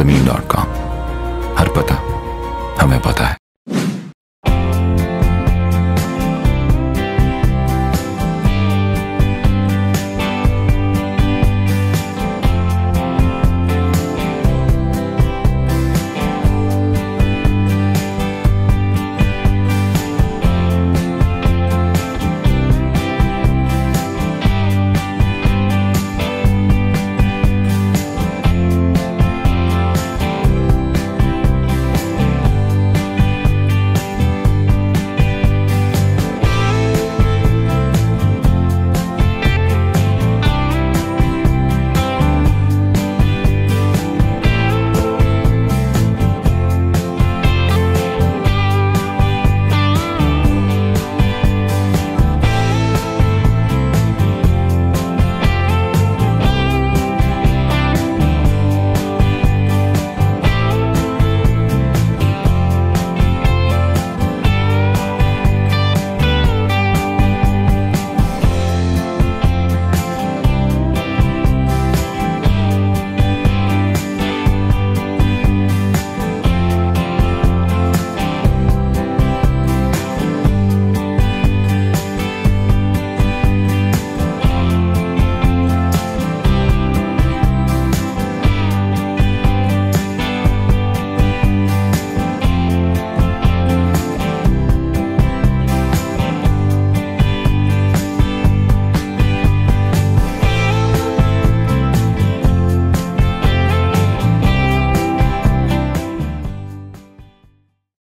ज़मीन.com। हर पता हमें पता है।